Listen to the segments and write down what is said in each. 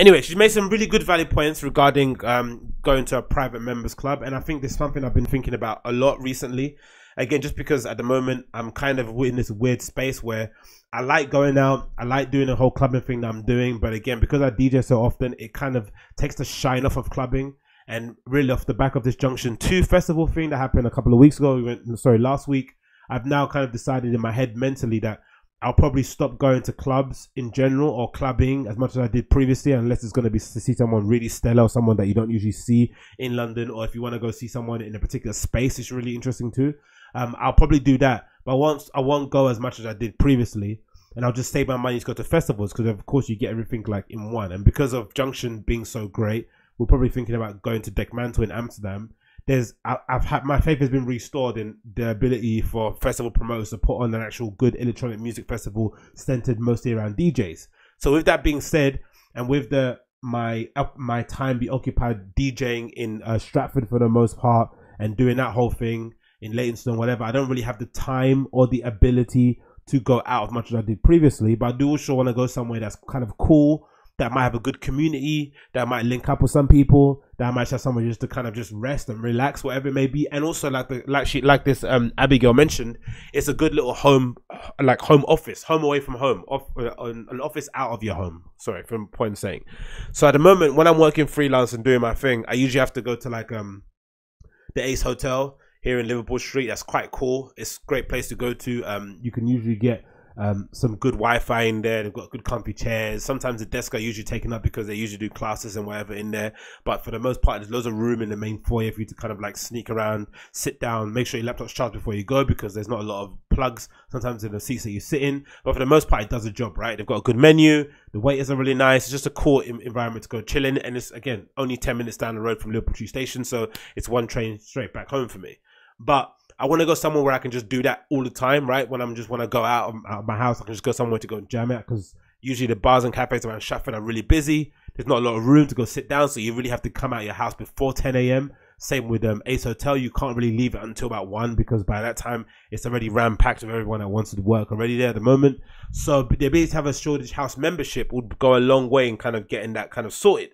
Anyway, she's made some really good valid points regarding going to a private members club, and I think this is something I've been thinking about a lot recently. Again, just because at the moment I'm kind of in this weird space where I like going out, I like doing the whole clubbing thing that I'm doing, but again, because I DJ so often, it kind of takes the shine off of clubbing. And really off the back of this Junction 2 festival thing that happened a couple of weeks ago, last week, I've now kind of decided in my head mentally that I'll probably stop going to clubs in general or clubbing as much as I did previously, unless it's going to be to see someone really stellar or someone that you don't usually see in London, or if you want to go see someone in a particular space, it's really interesting too. I'll probably do that, but I won't go as much as I did previously, and I'll just save my money to go to festivals, because of course you get everything like in one. And because of Junction being so great, we're probably thinking about going to Dekmantel in Amsterdam. I've had, my faith has been restored in the ability for festival promoters to put on an actual good electronic music festival centered mostly around DJs. So with that being said, and with my time be occupied DJing in Stratford for the most part, and doing that whole thing in Leytonstone, whatever, I don't really have the time or the ability to go out as much as I did previously. But I do also want to go somewhere that's kind of cool, that might have a good community, that might link up with some people, that might have someone just to kind of just rest and relax, whatever it may be. And also like this Abigail mentioned, it's a good little home, like home office, home away from home, an office out of your home. Sorry, from point of saying. So at the moment when I'm working freelance and doing my thing, I usually have to go to like the Ace Hotel here in Liverpool Street. That's quite cool. It's a great place to go to. You can usually get some good Wi-Fi in there. They've got good comfy chairs. Sometimes the desks are usually taken up because they usually do classes and whatever in there, but for the most part there's loads of room in the main foyer for you to kind of like sneak around, sit down, make sure your laptop's charged before you go, because there's not a lot of plugs sometimes in the seats that you sit in. But for the most part it does the job, right? They've got a good menu, the waiters are really nice, it's just a cool environment to go chill in. And it's again only 10 minutes down the road from Liverpool Street Station, so it's one train straight back home for me. But I want to go somewhere where I can just do that all the time, right? When I'm just want to go out of my house, I can just go somewhere to go and jam out, because usually the bars and cafes around Stratford are really busy. There's not a lot of room to go sit down, so you really have to come out of your house before 10 a.m. Same with Ace Hotel, you can't really leave it until about 1, because by that time it's already ram-packed with everyone that wants to work already there at the moment. So the ability to have a Shoreditch House membership would go a long way in kind of getting that kind of sorted.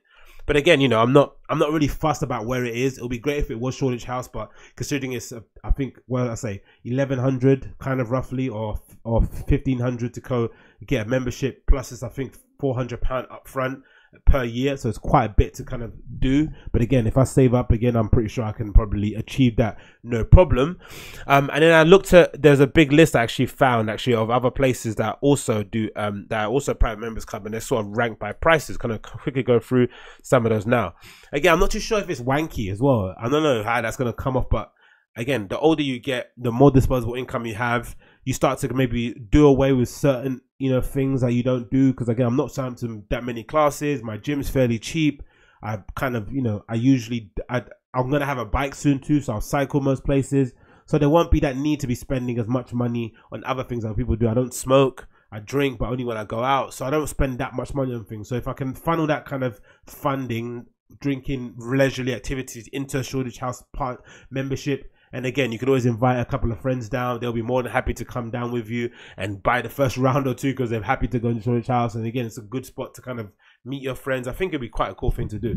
But again, you know, I'm not really fussed about where it is. It would be great if it was Shoreditch House, but considering it's, I think, well, I say 1,100 kind of roughly, or 1,500 to go get a membership. Plus, it's I think £400 upfront per year, so it's quite a bit to kind of do. But again, if I save up again, I'm pretty sure I can probably achieve that no problem. And then I looked at, there's a big list I actually found of other places that also do that are also private members club, and they're sort of ranked by prices. Kind of quickly go through some of those now. Again, I'm not too sure if it's wanky as well. I don't know how that's going to come off, but again, the older you get, the more disposable income you have. You start to maybe do away with certain, you know, things that you don't do, because again, I'm not signed to that many classes. My gym's fairly cheap. I kind of, you know, I'm gonna have a bike soon too, so I'll cycle most places. So there won't be that need to be spending as much money on other things that people do. I don't smoke. I drink, but only when I go out. So I don't spend that much money on things. So if I can funnel that kind of funding, drinking, leisurely activities into Shoreditch House part membership. And again, you can always invite a couple of friends down. They'll be more than happy to come down with you and buy the first round or two, because they're happy to go into Shoreditch House. And again, it's a good spot to kind of meet your friends. I think it'd be quite a cool thing to do.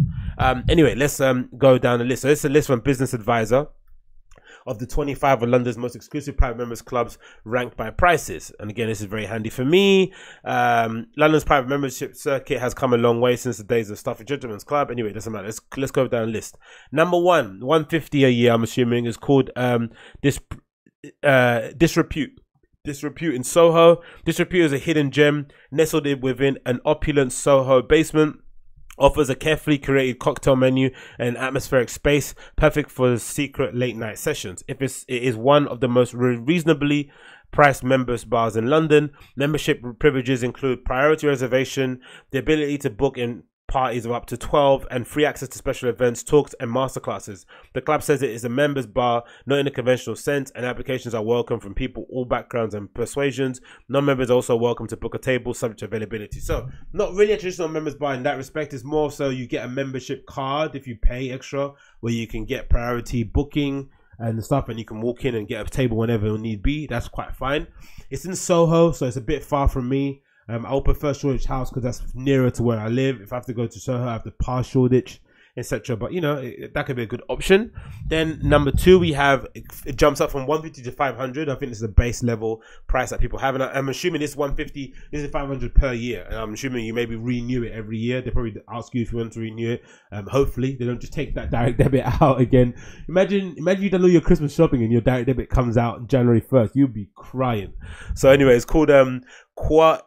Anyway, let's go down the list. So it's a list from Business Advisor of the 25 of London's most exclusive private members clubs ranked by prices. And again, this is very handy for me. London's private membership circuit has come a long way since the days of Stafford Gentlemen's Club. Anyway, it doesn't matter. Let's go down the list. Number one, 150 a year, I'm assuming, is called Disrepute. Disrepute in Soho. Disrepute is a hidden gem nestled within an opulent Soho basement. Offers a carefully curated cocktail menu and atmospheric space, perfect for secret late night sessions. It is one of the most reasonably priced members bars in London. Membership privileges include priority reservation, the ability to book in parties of up to 12, and free access to special events, talks, and masterclasses. The club says it is a members bar, not in a conventional sense, and applications are welcome from people all backgrounds and persuasions. Non-members are also welcome to book a table, subject to availability. So not really a traditional members bar in that respect. It's more so you get a membership card if you pay extra, where you can get priority booking and stuff, and you can walk in and get a table whenever need be. That's quite fine. It's in Soho, so it's a bit far from me. I'll prefer Shoreditch House because that's nearer to where I live. If I have to go to Soho, I have to pass Shoreditch, etc. But you know, that could be a good option. Then number two, we have it jumps up from 150 to 500. I think this is the base level price that people have, and I'm assuming this 150 is 500 per year, and I'm assuming you maybe renew it every year. They probably ask you if you want to renew it. Hopefully they don't just take that direct debit out again. Imagine you done all your Christmas shopping and your direct debit comes out January 1st. You'll be crying. So anyway, it's called Quo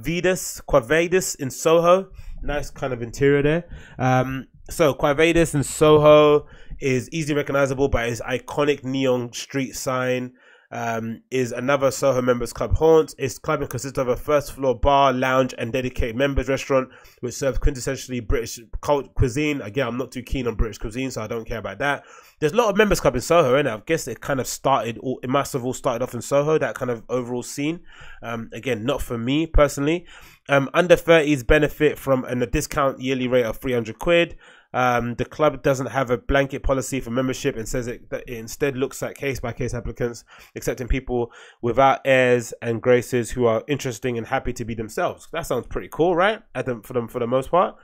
Vadis in Soho. Nice kind of interior there. So Quo Vadis in Soho is easily recognizable by its iconic neon street sign. Is another Soho members club haunt. Its clubbing consists of a first floor bar, lounge and dedicated members restaurant, which serves quintessentially British cuisine. Again, I'm not too keen on British cuisine, so I don't care about that. There's a lot of members club in Soho, and I guess it kind of started, or it must have all started off in Soho, that kind of overall scene. Again, not for me personally. Under 30s benefit from a discount yearly rate of 300 quid. The club doesn't have a blanket policy for membership and says that it instead looks at case-by-case applicants, accepting people without airs and graces who are interesting and happy to be themselves. That sounds pretty cool, right? For the most part,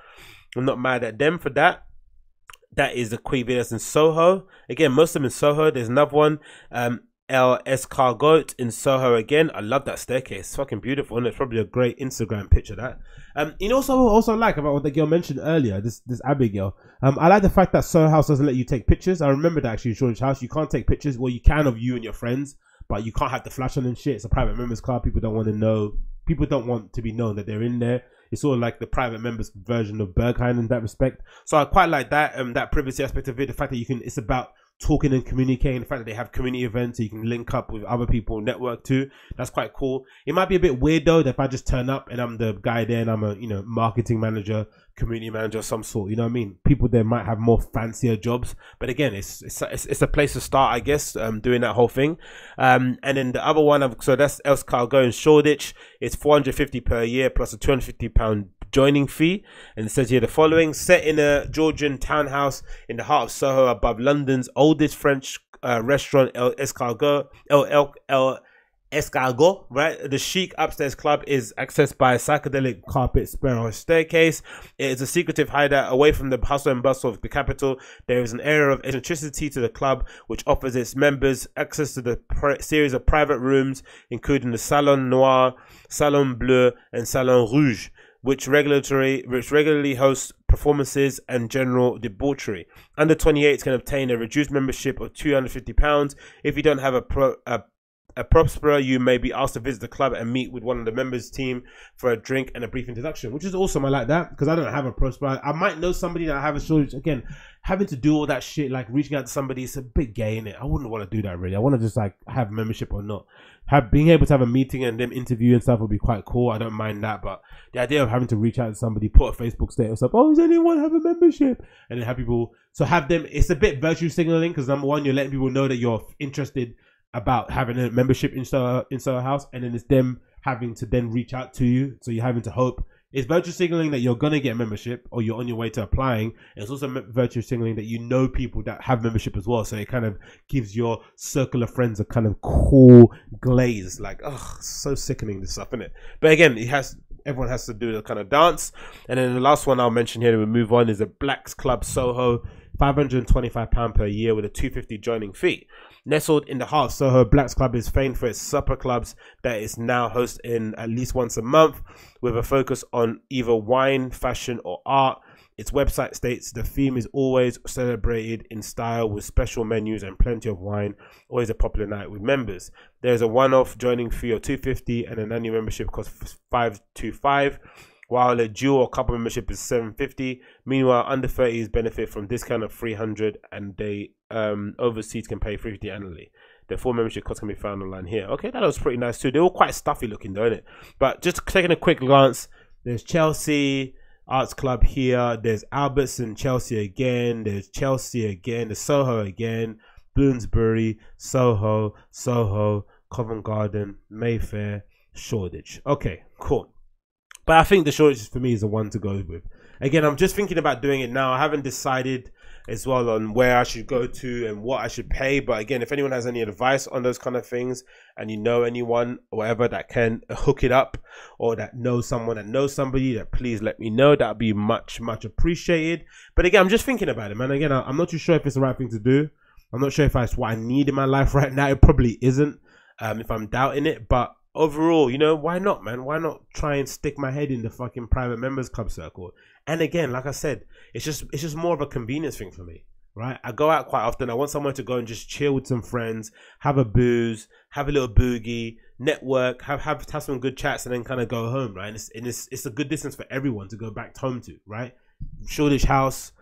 I'm not mad at them for that. That is the Quo Vadis in Soho. Again, most of them in Soho. There's another one, L'Escargot in Soho again. I love that staircase. It's fucking beautiful, and it's probably a great Instagram picture that. You know, also like about what the girl mentioned earlier, this Abigail. I like the fact that Soho House doesn't let you take pictures. I remember that actually in Shoreditch House, you can't take pictures. Well, you can of you and your friends, but you can't have the flash on and shit. It's a private members club. People don't want to know. People don't want to be known that they're in there. It's sort of like the private members version of Berghain in that respect. So I quite like that, that privacy aspect of it. The fact that you can, it's about talking and communicating, the fact that they have community events so you can link up with other people, network too. That's quite cool. It might be a bit weird though that if I just turn up and I'm the guy there and I'm a, you know, marketing manager, community manager of some sort, you know what I mean? People there might have more fancier jobs, but again, it's a place to start, I guess, doing that whole thing. And then the other one, so that's L'Escargot in Shoreditch. It's 450 per year plus a £250 joining fee, and it says here the following: set in a Georgian townhouse in the heart of Soho above London's oldest French restaurant, L'Escargot, right? The chic upstairs club is accessed by a psychedelic carpet spiral staircase. It is a secretive hideout away from the hustle and bustle of the capital. There is an area of eccentricity to the club, which offers its members access to the series of private rooms, including the Salon Noir, Salon Bleu, and Salon Rouge, which regularly hosts performances and general debauchery. Under 28s can obtain a reduced membership of £250. If you don't have a Prospera, you may be asked to visit the club and meet with one of the members team for a drink and a brief introduction, which is awesome. I like that because I don't have a Prospera. I might know somebody that I have a Shoreditch. Again, having to do all that shit, like reaching out to somebody, it's a bit gay, innit? I wouldn't want to do that really. I want to just like have membership or not. Being able to have a meeting and them interview and stuff would be quite cool. I don't mind that, but the idea of having to reach out to somebody, put a Facebook status up, oh, does anyone have a membership? And then have people, so have them, it's a bit virtue signaling because number one, you're letting people know that you're interested about having a membership in Soho House, and then it's them having to then reach out to you. So you're having to hope. It's virtue signaling that you're going to get a membership or you're on your way to applying. And it's also virtue signaling that you know people that have membership as well. So it kind of gives your circle of friends a kind of cool glaze. Like, oh, so sickening this stuff, isn't it? But again, it has... everyone has to do the kind of dance. And then the last one I'll mention here, and we'll move on, is the Blacks Club Soho, £525 per year with a £250 joining fee. Nestled in the heart of Soho, Blacks Club is famed for its supper clubs that is now hosted at least once a month with a focus on either wine, fashion or art. Its website states the theme is always celebrated in style with special menus and plenty of wine, always a popular night with members. There's a one-off joining fee of £250 and an annual membership costs £525, while a dual or couple membership is £750. Meanwhile, under 30s benefit from discount of £300 and they overseas can pay £350 annually. The full membership costs can be found online here. Okay, that looks pretty nice too. They're all quite stuffy looking though, isn't it? But just taking a quick glance, there's Chelsea Arts Club here, there's Albertson, Chelsea again, there's Chelsea again, there's Soho again, Bloomsbury, Soho, Soho, Covent Garden, Mayfair, Shoreditch. Okay, cool. But I think the Shoreditch for me is the one to go with. Again, I'm just thinking about doing it now. I haven't decided as well on where I should go to and what I should pay. But again, if anyone has any advice on those kind of things, and you know anyone or whatever that can hook it up, or that knows someone that knows somebody, that please let me know. That'd be much, much appreciated. But again, I'm just thinking about it, man. Again, I'm not too sure if it's the right thing to do. I'm not sure if that's what I need in my life right now. It probably isn't, if I'm doubting it. But overall, you know, why not, man? Why not try and stick my head in the fucking private members club circle? And again, like I said, it's just more of a convenience thing for me, right? I go out quite often. I want somewhere to go and just chill with some friends, have a booze, have a little boogie, network, have some good chats, and then kind of go home, right? And it's a good distance for everyone to go back home to, right? Shoreditch House,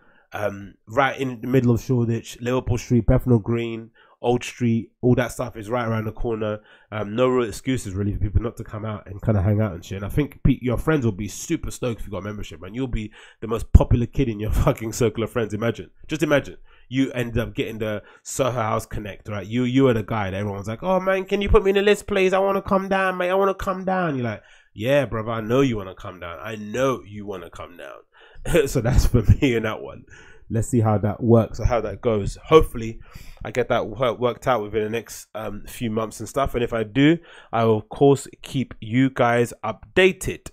right in the middle of Shoreditch, Liverpool Street, Bethnal Green, Old Street, all that stuff is right around the corner. No real excuses really for people not to come out and kind of hang out and shit. And I think Pete, your friends will be super stoked if you got a membership, man. You'll be the most popular kid in your fucking circle of friends. Imagine, just imagine, you ended up getting the Soho House Connect, right? You are the guy that everyone's like, oh man, can you put me in the list, please? I want to come down, mate. I want to come down. You're like, yeah, brother, I know you want to come down. I know you want to come down. So that's for me in that one. Let's see how that works or how that goes. Hopefully, I get that worked out within the next few months and stuff. And if I do, I will, of course, keep you guys updated.